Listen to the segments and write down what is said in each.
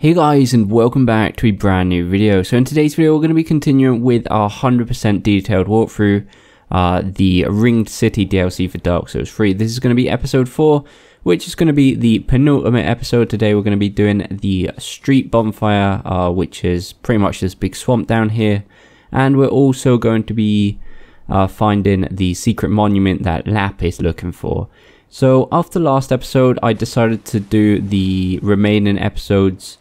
Hey guys, and welcome back to a brand new video. So in today's video we're going to be continuing with our 100% detailed walkthrough, the Ringed City DLC for Dark Souls 3. This is going to be episode 4, which is going to be the penultimate episode. Today we're going to be doing the street bonfire, which is pretty much this big swamp down here. And we're also going to be finding the secret monument that Lap is looking for. So after last episode I decided to do the remaining episodes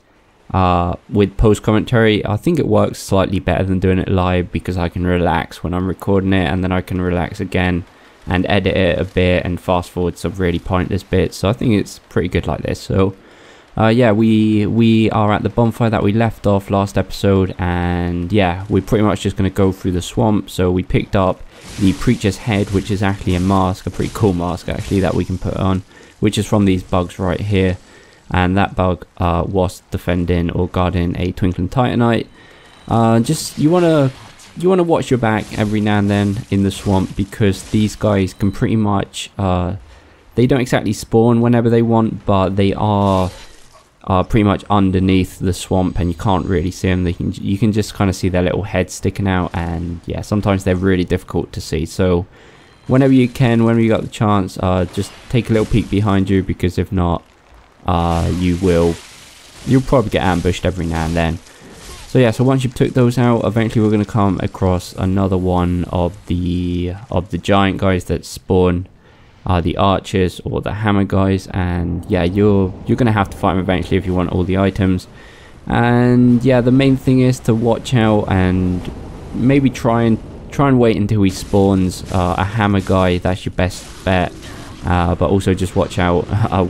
with post commentary. I think it works slightly better than doing it live because I can relax when I'm recording it, and then I can relax again and edit it a bit and fast forward some really pointless bits. So I think it's pretty good like this. So yeah, we are at the bonfire that we left off last episode, and yeah, we're pretty much just going to go through the swamp. So we picked up the Preacher's Head, which is actually a mask, a pretty cool mask actually, that we can put on, which is from these bugs right here. And that bug was defending or guarding a Twinkling Titanite. Just you wanna watch your back every now and then in the swamp, because these guys can pretty much they don't exactly spawn whenever they want, but they are pretty much underneath the swamp and you can't really see them. You can just kind of see their little heads sticking out, and yeah, sometimes they're really difficult to see. So whenever you can, whenever you got the chance, just take a little peek behind you, because if not, you'll probably get ambushed every now and then. So yeah, so once you took those out, eventually we're going to come across another one of the giant guys that spawn, the archers or the hammer guys, and yeah, you're going to have to fight them eventually if you want all the items. And yeah, the main thing is to watch out and maybe try and wait until he spawns a hammer guy. That's your best bet. But also just watch out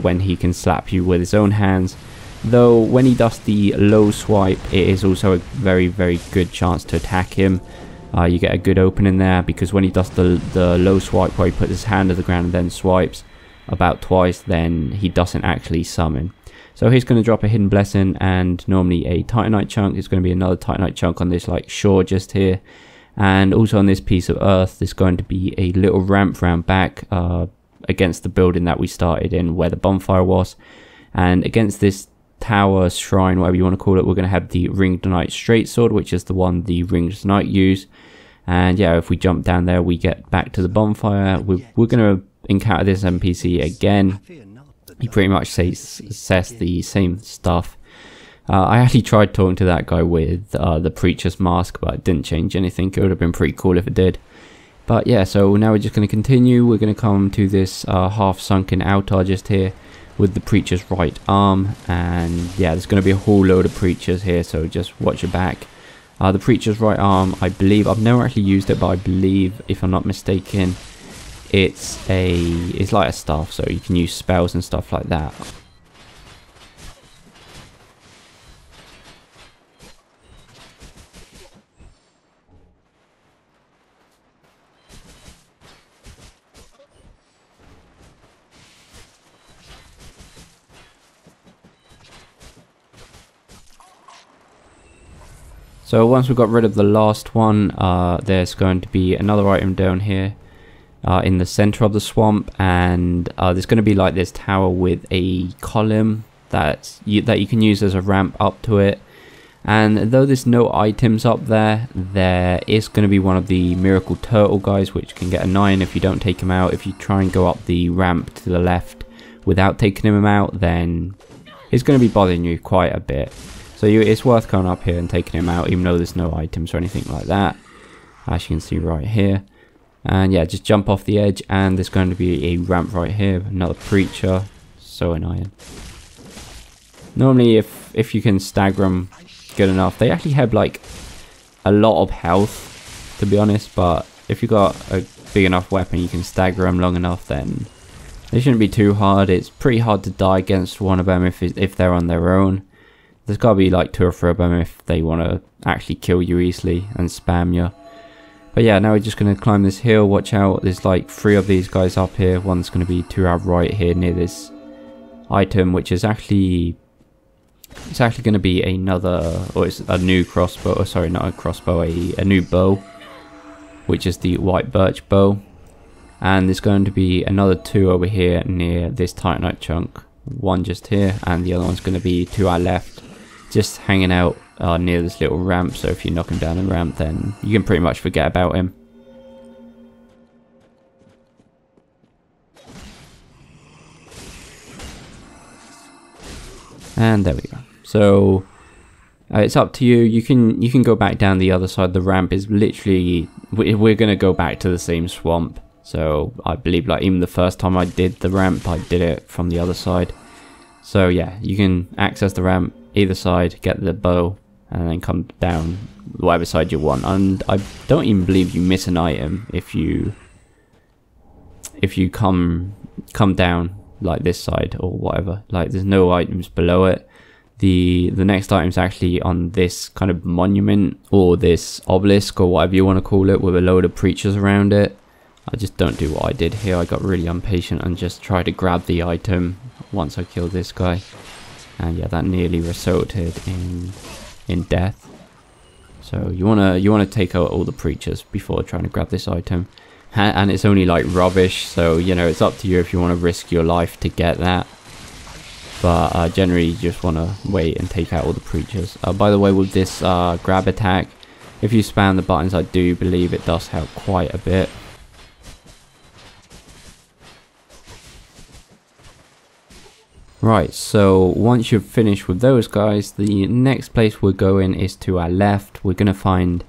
when he can slap you with his own hands, though when he does the low swipe it is also a very, very good chance to attack him. You get a good opening there, because when he does the low swipe where he puts his hand to the ground and then swipes about twice, then he doesn't actually summon. So he's going to drop a hidden blessing, and normally a Titanite chunk is going to be another Titanite chunk on this like shore just here, and also on this piece of earth there's going to be a little ramp round back against the building that we started in where the bonfire was, and against this tower, shrine, whatever you want to call it, we're going to have the Ringed Knight Straight Sword, which is the one the Ringed Knight use. And yeah, if we jump down there we get back to the bonfire. We're going to encounter this NPC again. He pretty much says the same stuff. I actually tried talking to that guy with the Preacher's Mask, but it didn't change anything. It would have been pretty cool if it did. But yeah, so now we're just going to continue. We're going to come to this half-sunken altar just here with the Preacher's Right Arm. And yeah, there's going to be a whole load of Preachers here, so just watch your back. The Preacher's Right Arm, I believe, I've never actually used it, but I believe, if I'm not mistaken, it's like a staff, so you can use spells and stuff like that. So once we've got rid of the last one, there's going to be another item down here in the center of the swamp, and there's going to be like this tower with a column that you can use as a ramp up to it. And though there's no items up there, there is going to be one of the miracle turtle guys, which can get a 9 if you don't take him out. If you try and go up the ramp to the left without taking him out, then it's going to be bothering you quite a bit. So it's worth going up here and taking him out, even though there's no items or anything like that, as you can see right here. And yeah, just jump off the edge, and there's going to be a ramp right here, another Preacher. So annoying. Normally if you can stagger them good enough, they actually have like a lot of health, to be honest, but if you've got a big enough weapon you can stagger them long enough, then they shouldn't be too hard. It's pretty hard to die against one of them if they're on their own. There's got to be like 2 or 3 of them if they want to actually kill you easily and spam you. But yeah, now we're just going to climb this hill. Watch out, there's like 3 of these guys up here. One's going to be to our right here near this item, which is actually... it's actually going to be another... or it's a new crossbow. Oh, sorry, not a crossbow, a new bow, which is the White Birch Bow. And there's going to be another 2 over here near this Titanite chunk. One just here, and the other one's going to be to our left. just hanging out near this little ramp, so if you knock him down the ramp, then you can pretty much forget about him. And there we go. So it's up to you. You can go back down the other side. The ramp is literally, we're gonna go back to the same swamp. So I believe, like, even the first time I did the ramp, I did it from the other side. So yeah, you can access the ramp either side, get the bow, and then come down whatever side you want. And I don't even believe you miss an item if you come down like this side or whatever. Like, there's no items below it. The next item's actually on this kind of monument or this obelisk or whatever you want to call it, with a load of preachers around it. I just don't do what I did here. I got really impatient and just tried to grab the item once I killed this guy. And yeah, that nearly resulted in death. So you wanna take out all the preachers before trying to grab this item. And it's only like rubbish, so you know, it's up to you if you want to risk your life to get that. But generally you just want to wait and take out all the preachers. By the way, with this grab attack, if you spam the buttons, I do believe it does help quite a bit. Right, so once you've finished with those guys, the next place we're going is to our left. We're going to find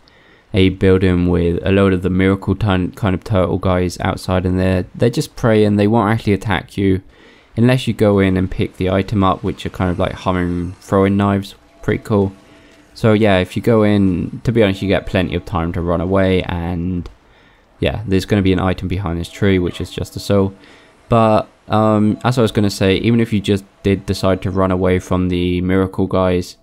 a building with a load of the miracle kind of turtle guys outside, and they're just praying. They won't actually attack you unless you go in and pick the item up, which are kind of like humming throwing knives. Pretty cool. So yeah, if you go in, to be honest, you get plenty of time to run away. And yeah, there's going to be an item behind this tree, which is just a soul. But as I was going to say, even if you just did decide to run away from the miracle guys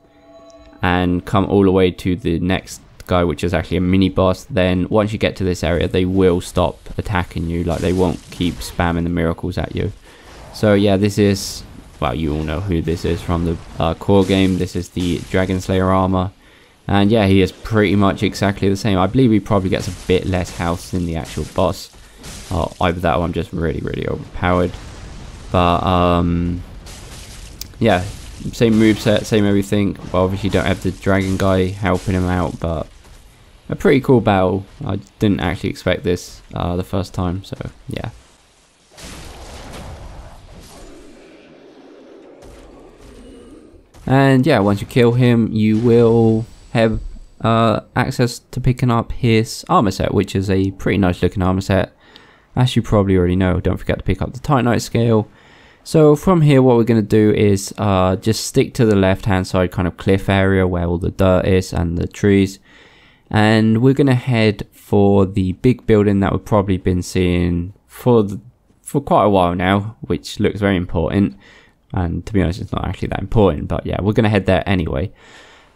and come all the way to the next guy, which is actually a mini boss, then once you get to this area, they will stop attacking you. Like, they won't keep spamming the miracles at you. So yeah, this is, well, you all know who this is from the core game. This is the Dragon Slayer Armor. And yeah, he is pretty much exactly the same. I believe he probably gets a bit less health than the actual boss. Either that or I'm just really overpowered. But yeah, same moveset, same everything. Well, obviously don't have the dragon guy helping him out, but a pretty cool battle. I didn't actually expect this the first time, so yeah. And yeah, once you kill him, you will have access to picking up his armor set, which is a pretty nice looking armor set. As you probably already know, don't forget to pick up the Titanite scale. So from here, what we're going to do is just stick to the left hand side kind of cliff area where all the dirt is and the trees. And we're going to head for the big building that we've probably been seeing for quite a while now, which looks very important. And to be honest, it's not actually that important, but yeah, we're going to head there anyway.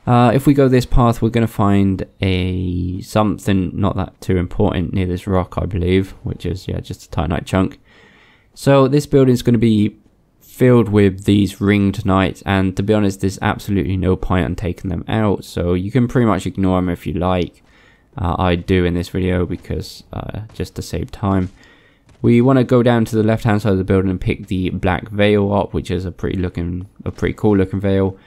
If we go this path, we're going to find something not that too important near this rock, I believe, which is, yeah, just a Titanite chunk. So this building is going to be filled with these ringed knights, and to be honest, there's absolutely no point in taking them out, so you can pretty much ignore them if you like. I do in this video because just to save time. We want to go down to the left hand side of the building and pick the Black Veil up, which is a pretty cool looking veil.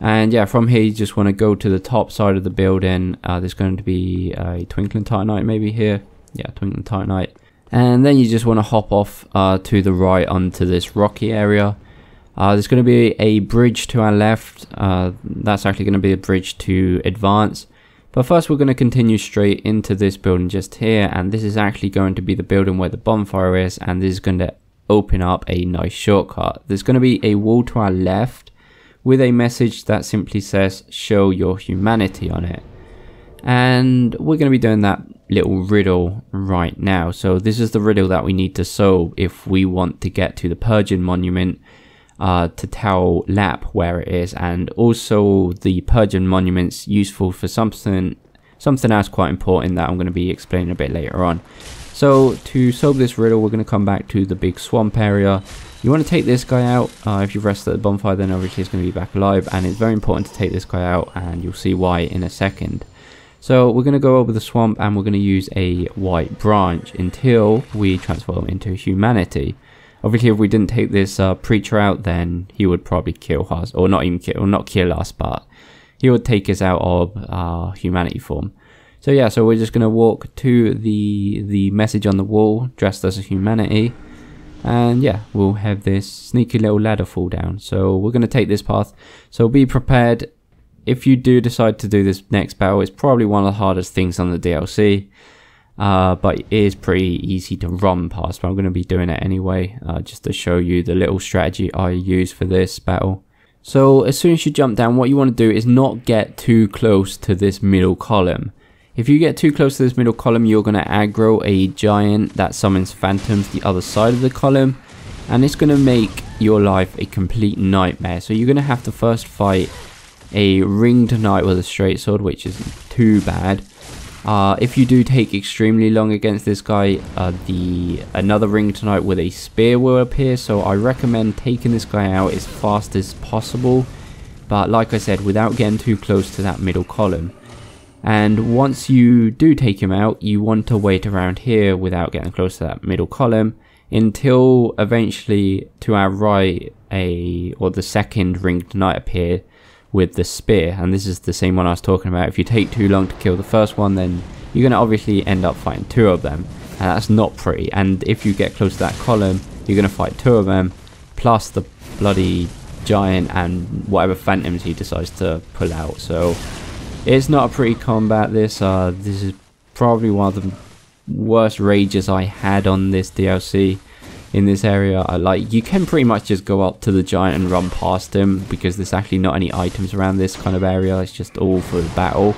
And yeah, from here you just want to go to the top side of the building. There's going to be a Twinkling Titanite maybe here. Yeah, Twinkling Titanite. And then you just want to hop off to the right onto this rocky area. There's going to be a bridge to our left. That's actually going to be a bridge to advance. But first we're going to continue straight into this building just here. And this is actually going to be the building where the bonfire is. And this is going to open up a nice shortcut. There's going to be a wall to our left with a message that simply says "show your humanity" on it, and we're going to be doing that little riddle right now. So this is the riddle that we need to solve if we want to get to the Purging Monument to tell Lap where it is, and also the Purging Monument's useful for something else quite important that I'm going to be explaining a bit later on. So to solve this riddle, we're going to come back to the big swamp area. You want to take this guy out. If you rest at the bonfire, then obviously he's going to be back alive, and it's very important to take this guy out, and you'll see why in a second. So we're going to go over the swamp, and we're going to use a white branch until we transform into humanity. Obviously, if we didn't take this Preacher out, then he would probably kill us, or not even kill, or not kill us, but he would take us out of our humanity form. So yeah, so we're just gonna walk to the message on the wall, dressed as a humanity, and yeah, we'll have this sneaky little ladder fall down. So we're gonna take this path. So be prepared. If you do decide to do this next battle, it's probably one of the hardest things on the DLC. But it is pretty easy to run past, but I'm going to be doing it anyway, just to show you the little strategy I use for this battle. So as soon as you jump down, what you want to do is not get too close to this middle column. If you get too close to this middle column, you're going to aggro a giant that summons phantoms the other side of the column, and it's going to make your life a complete nightmare. So you're going to have to first fight a Ringed Knight with a straight sword, which isn't too bad. If you do take extremely long against this guy, another Ringed Knight with a spear will appear, so I recommend taking this guy out as fast as possible, but like I said, without getting too close to that middle column. And once you do take him out, you want to wait around here without getting close to that middle column until eventually to our right the second Ringed Knight appear with the spear, and this is the same one I was talking about. If you take too long to kill the first one, then you're going to obviously end up fighting two of them, and that's not pretty. And if you get close to that column, you're going to fight two of them plus the bloody giant and whatever phantoms he decides to pull out. So it's not a pretty combat. This this is probably one of the worst rages I had on this DLC. In this area, you can pretty much just go up to the giant and run past him, because there's actually not any items around this kind of area. It's just all for the battle.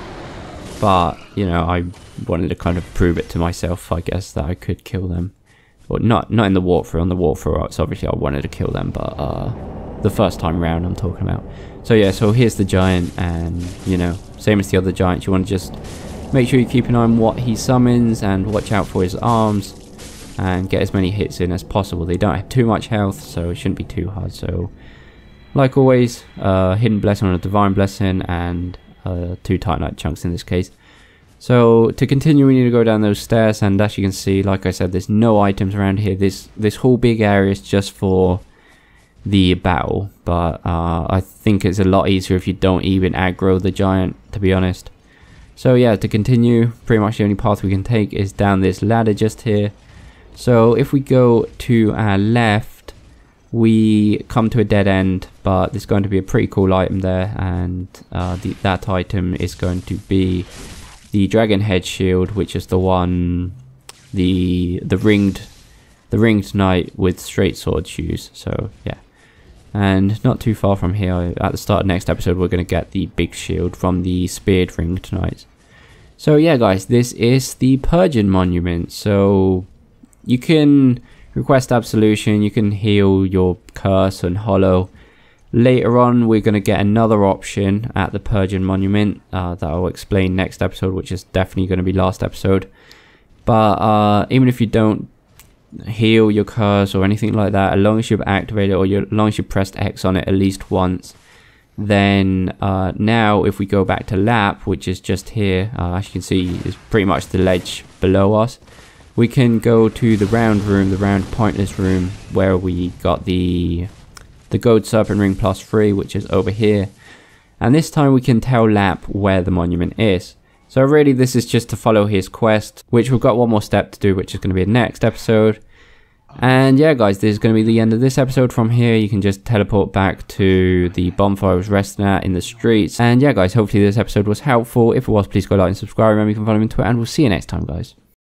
But you know, I wanted to kind of prove it to myself, I guess, that I could kill them. Well, not in the walkthrough. On the walkthrough, it's obviously I wanted to kill them, but the first time round I'm talking about. So yeah, so here's the giant, and you know, same as the other giants, you want to just make sure you keep an eye on what he summons and watch out for his arms, and get as many hits in as possible. They don't have too much health, so it shouldn't be too hard. So like always, hidden blessing on a divine blessing, and 2 Titanite chunks in this case. So to continue, we need to go down those stairs, and as you can see, like I said, there's no items around here. This whole big area is just for the battle, but I think it's a lot easier if you don't even aggro the giant, to be honest. So yeah, to continue, pretty much the only path we can take is down this ladder just here. So if we go to our left, we come to a dead end, but there's going to be a pretty cool item there, and that item is going to be the Dragon Head Shield, which is the one the ringed knight with straight sword shoes. So yeah, and not too far from here, at the start of next episode, we're going to get the big shield from the speared Ringed Knights. So yeah, guys, this is the Purging Monument. So you can request absolution, you can heal your curse and hollow. Later on, we're going to get another option at the Persian Monument that I'll explain next episode, which is definitely going to be last episode. But even if you don't heal your curse or anything like that, as long as you've activated, or as long as you pressed X on it at least once, then now if we go back to lap, which is just here, as you can see, is pretty much the ledge below us. We can go to the round room, the round pointless room, where we got the Gold Serpent Ring Plus Three, which is over here. And this time we can tell Lap where the monument is. So really this is just to follow his quest, which we've got one more step to do, which is going to be the next episode. And yeah, guys, this is going to be the end of this episode. From here, you can just teleport back to the bonfire I was resting at in the streets. And yeah, guys, hopefully this episode was helpful. If it was, please go like and subscribe. Remember, you can follow me on Twitter, and we'll see you next time, guys.